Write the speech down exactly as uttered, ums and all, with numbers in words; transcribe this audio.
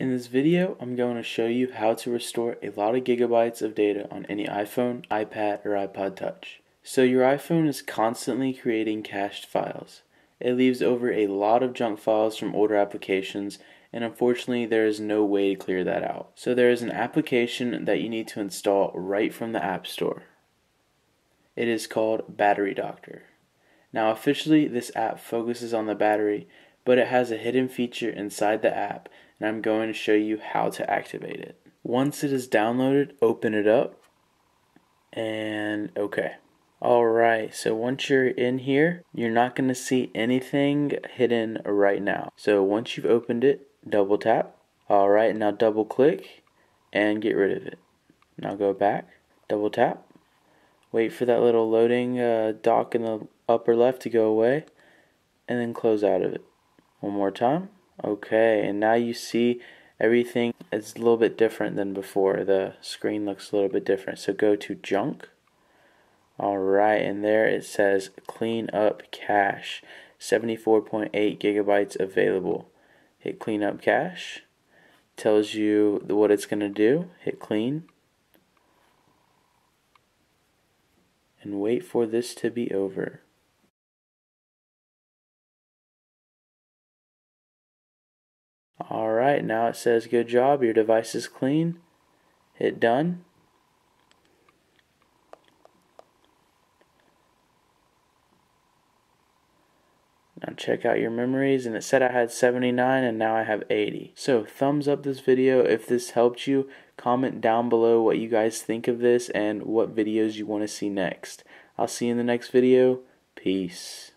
In this video, I'm going to show you how to restore a lot of gigabytes of data on any iPhone, iPad, or iPod Touch. So your iPhone is constantly creating cached files. It leaves over a lot of junk files from older applications, and unfortunately there is no way to clear that out. So there is an application that you need to install right from the App Store. It is called Battery Doctor. Now officially this app focuses on the battery, but it has a hidden feature inside the app, and I'm going to show you how to activate it. Once it is downloaded, open it up, and okay. Alright, so once you're in here, you're not going to see anything hidden right now. So once you've opened it, double tap. Alright, now double click, and get rid of it. Now go back, double tap, wait for that little loading uh, dock in the upper left to go away, and then close out of it. One more time. Okay, and now you see everything is a little bit different than before. The screen looks a little bit different. So go to junk. Alright, and there it says clean up cache. seventy-four point eight gigabytes available. Hit clean up cache. Tells you what it's going to do. Hit clean. And wait for this to be over. Alright, now it says good job, your device is clean. Hit done. Now check out your memories, and it said I had seventy-nine and now I have eighty. So thumbs up this video if this helped you. Comment down below what you guys think of this and what videos you want to see next. I'll see you in the next video. Peace.